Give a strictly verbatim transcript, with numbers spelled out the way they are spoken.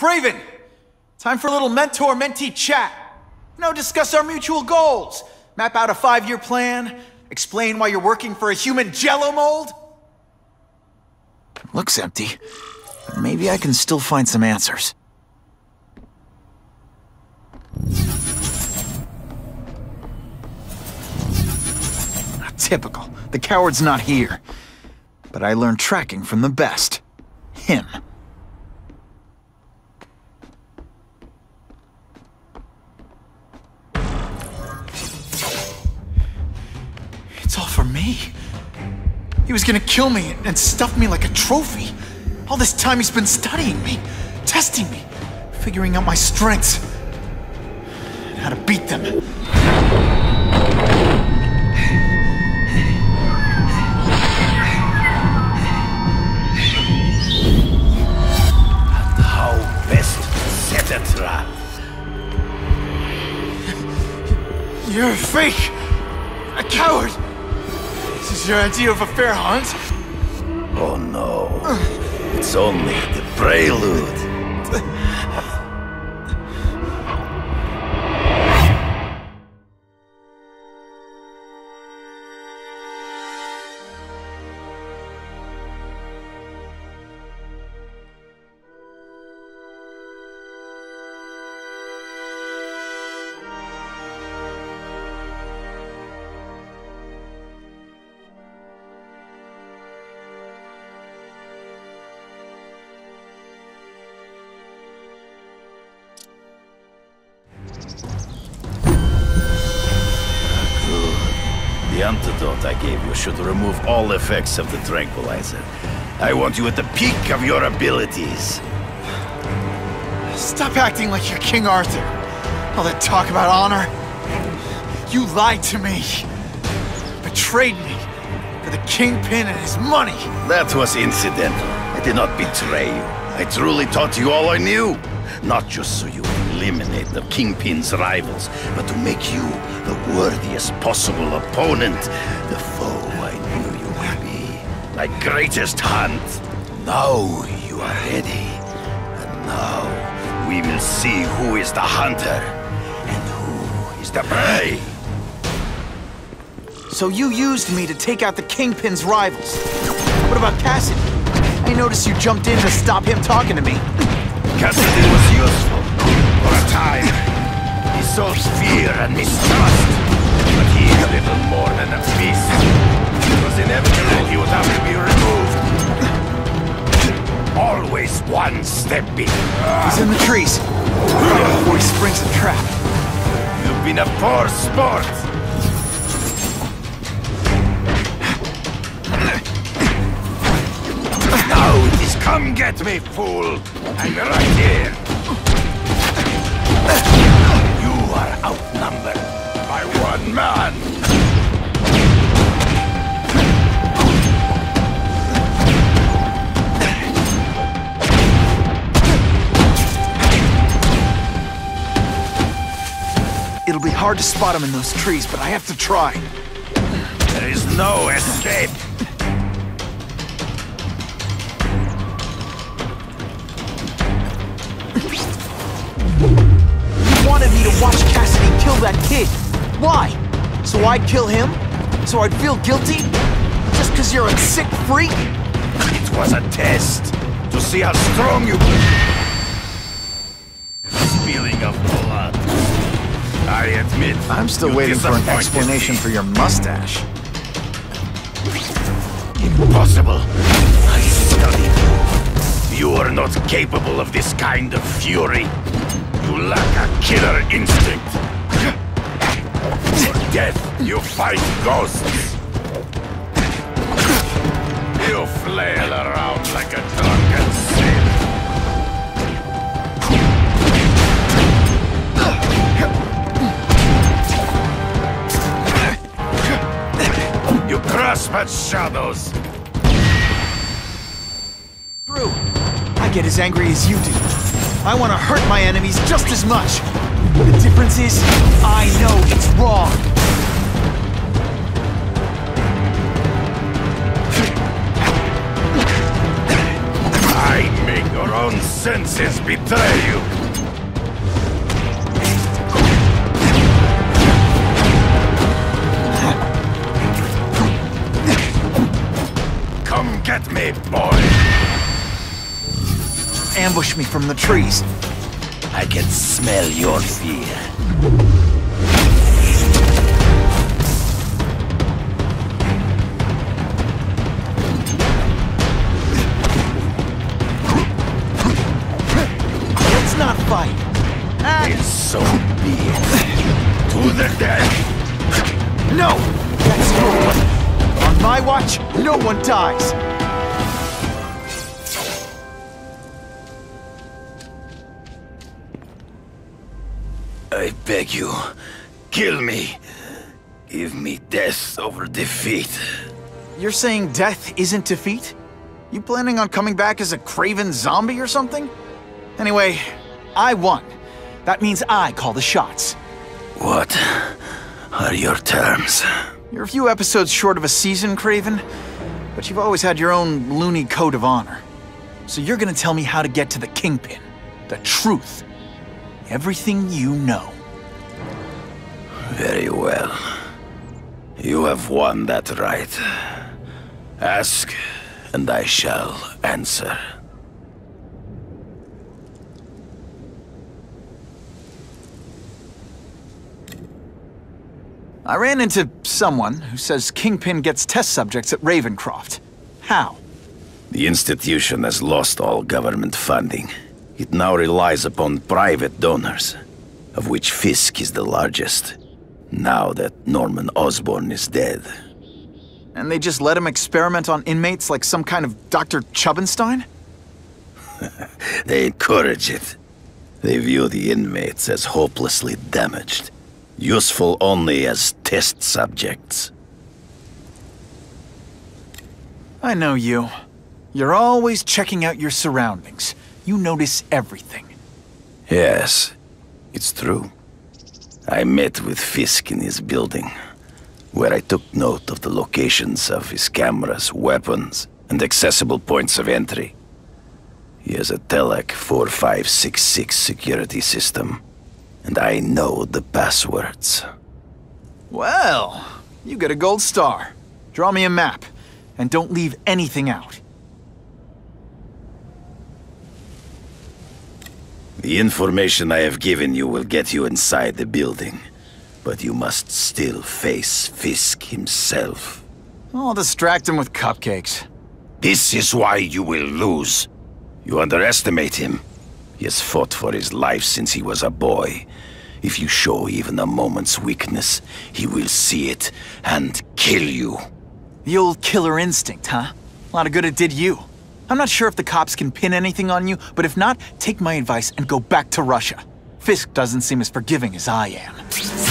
Kraven! Time for a little mentor-mentee chat. You know, discuss our mutual goals, map out a five-year plan, explain why you're working for a human jello mold. Looks empty, but maybe I can still find some answers. Not typical. The coward's not here. But I learned tracking from the best. Him. It's all for me. He was gonna kill me and stuff me like a trophy. All this time he's been studying me, testing me, figuring out my strengths, and how to beat them. Thou best set a trap. You're a fake, a coward. Is your idea of a fair hunt? Oh no, it's only the prelude. Should remove all effects of the tranquilizer. I want you at the peak of your abilities. Stop acting like you're King Arthur. All that talk about honor. You lied to me. Betrayed me for the Kingpin and his money. That was incidental. I did not betray you. I truly taught you all I knew. Not just so you eliminate the Kingpin's rivals, but to make you the worthiest possible opponent, the foe I knew you would be. My greatest hunt. Now you are ready. And now we will see who is the hunter and who is the prey. So you used me to take out the Kingpin's rivals. What about Cassidy? I noticed you jumped in to stop him talking to me. Cassidy was useful for a time. He sowed fear and mistrust, but he is little more than a beast. It was inevitable he would have to be removed. Always one step beyond. He's in the trees. Before he springs a trap. You've been a poor sport. Now it is come get me, fool. I'm right here. You are outnumbered by one man. It'll be hard to spot him in those trees, but I have to try. There is no escape. Watch Cassidy kill that kid. Why? So I'd kill him? So I'd feel guilty? Just because you're a sick freak? It was a test to see how strong you were. Spilling of blood. I admit. I'm still waiting for an explanation for your mustache. Impossible. I studied you. You are not capable of this kind of fury. You lack a killer instinct. For death, you fight ghosts. You flail around like a drunken sailor. You grasp at shadows. True. I get as angry as you do. I want to hurt my enemies just as much. The difference is, I know it's wrong. I make your own senses betray you! Get me, boy! Ambush me from the trees. I can smell your fear. Let's not fight. And so be it. To the death. No! That's cruel. On my watch, no one dies. I beg you, kill me. Give me death over defeat. You're saying death isn't defeat? You planning on coming back as a Kraven zombie or something? Anyway, I won. That means I call the shots. What are your terms? You're a few episodes short of a season, Kraven, but you've always had your own loony code of honor. So you're gonna tell me how to get to the Kingpin. The truth. Everything you know. Very well. You have won that right. Ask, and I shall answer. I ran into someone who says Kingpin gets test subjects at Ravencroft. How? The institution has lost all government funding. It now relies upon private donors, of which Fisk is the largest, now that Norman Osborn is dead. And they just let him experiment on inmates like some kind of Doctor Chubbenstein? They encourage it. They view the inmates as hopelessly damaged, useful only as test subjects. I know you. You're always checking out your surroundings. You notice everything. Yes, it's true. I met with Fisk in his building, where I took note of the locations of his cameras, weapons, and accessible points of entry. He has a Telek four five six six security system, and I know the passwords. Well, you get a gold star. Draw me a map, and don't leave anything out. The information I have given you will get you inside the building, but you must still face Fisk himself. I'll distract him with cupcakes. This is why you will lose. You underestimate him. He has fought for his life since he was a boy. If you show even a moment's weakness, he will see it and kill you. The old killer instinct, huh? A lot of good it did you. I'm not sure if the cops can pin anything on you, but if not, take my advice and go back to Russia. Fisk doesn't seem as forgiving as I am.